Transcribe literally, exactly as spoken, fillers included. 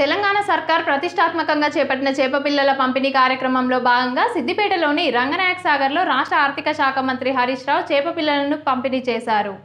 తెలంగాణ సర్కార్ ప్రతిష్టాత్మకంగా చేపట్టిన చేప పిల్లల పంపిణీ కార్యక్రమంలో భాగంగా సిద్దిపేటలోని రంగనాయక సాగర్లో రాష్ట్ర ఆర్థిక శాఖ మంత్రి హరీష్ రావు చేప పిల్లలను పంపిణీ చేశారు.